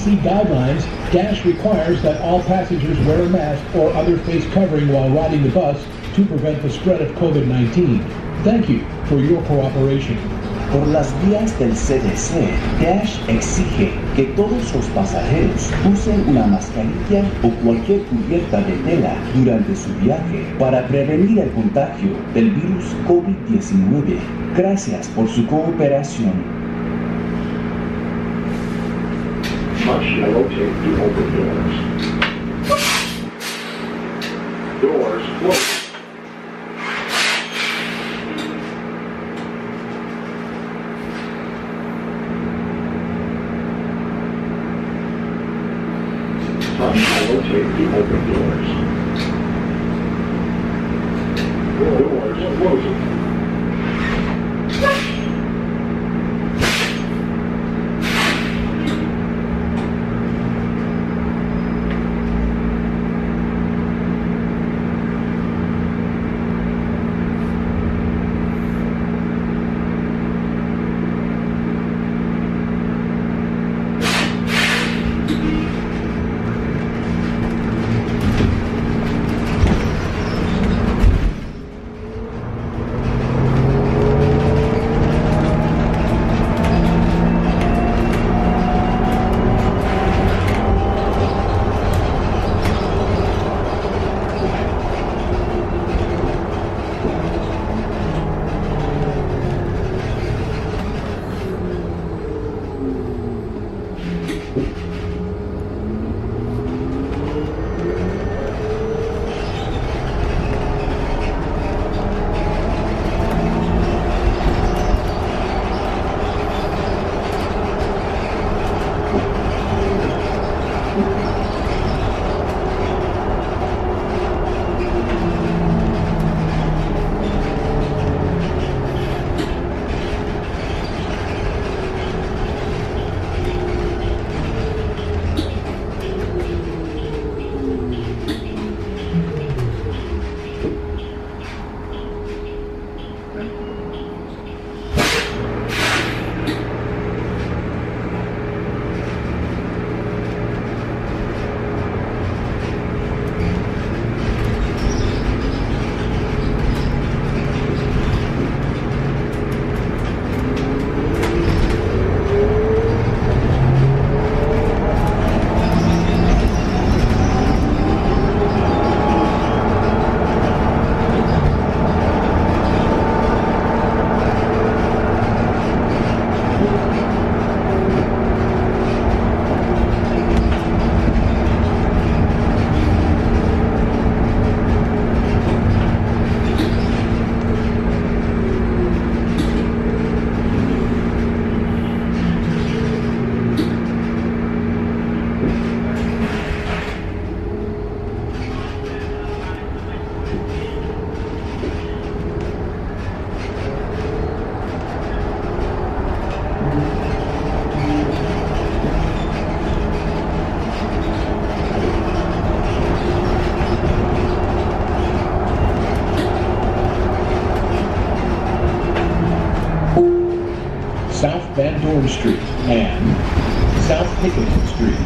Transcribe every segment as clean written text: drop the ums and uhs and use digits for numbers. CDC guidelines, DASH requires that all passengers wear a mask or other face covering while riding the bus to prevent the spread of COVID-19. Thank you for your cooperation. Por las vías del CDC, DASH exige que todos los pasajeros usen una mascarilla o cualquier cubierta de tela durante su viaje para prevenir el contagio del virus COVID-19. Gracias por su cooperación. Much yellow tape to open doors. Doors closed. Much yellow tape to open doors. Doors closed. South Van Dorn Street and South Pickett Street.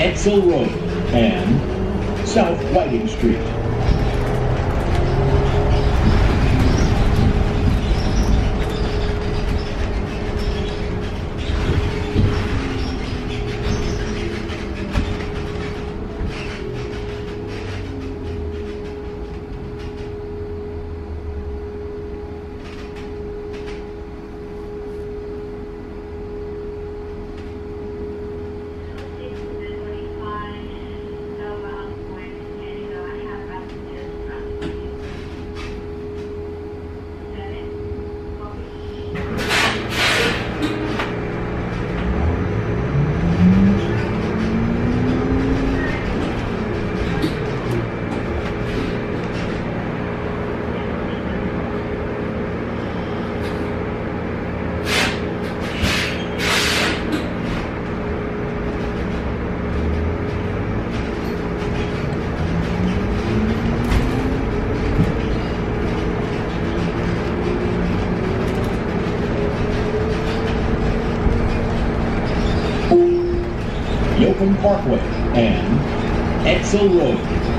Edsel Road and South Whiting Street. Oakland Parkway and Edsel Road.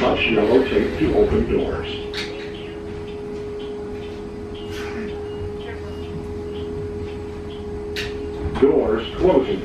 Touch yellow tape to open doors. Doors closing.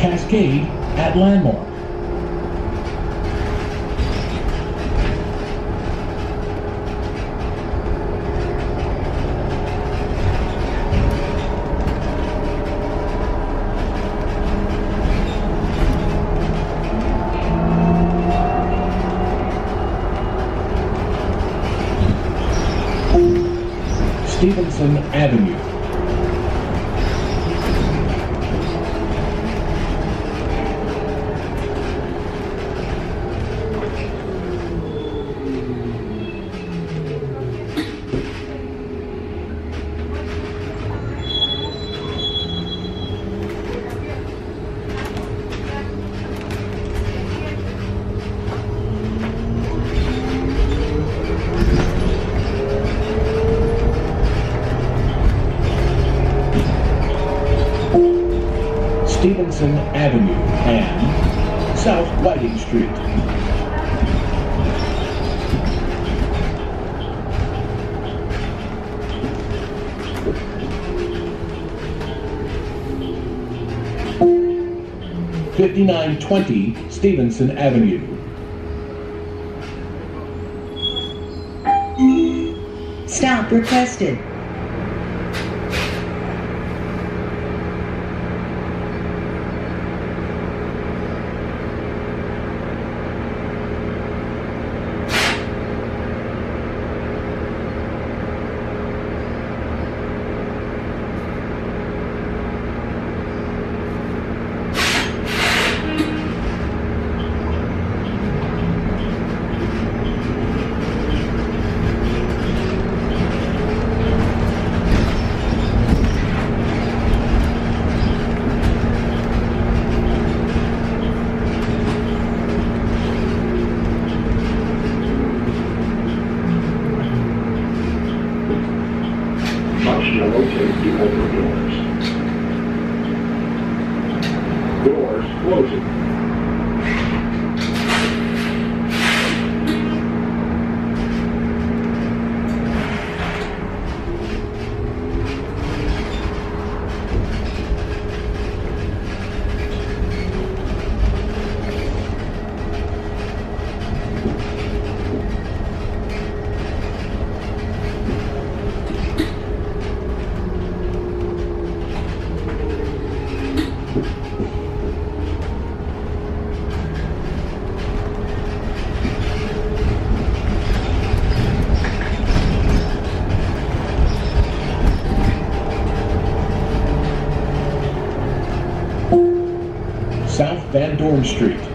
Cascade at Landmark. Stevenson Avenue. Stevenson Avenue and South Whiting Street. $59.20 Stevenson Avenue. Stop requested. Doors closing. South Van Dorn St Sta.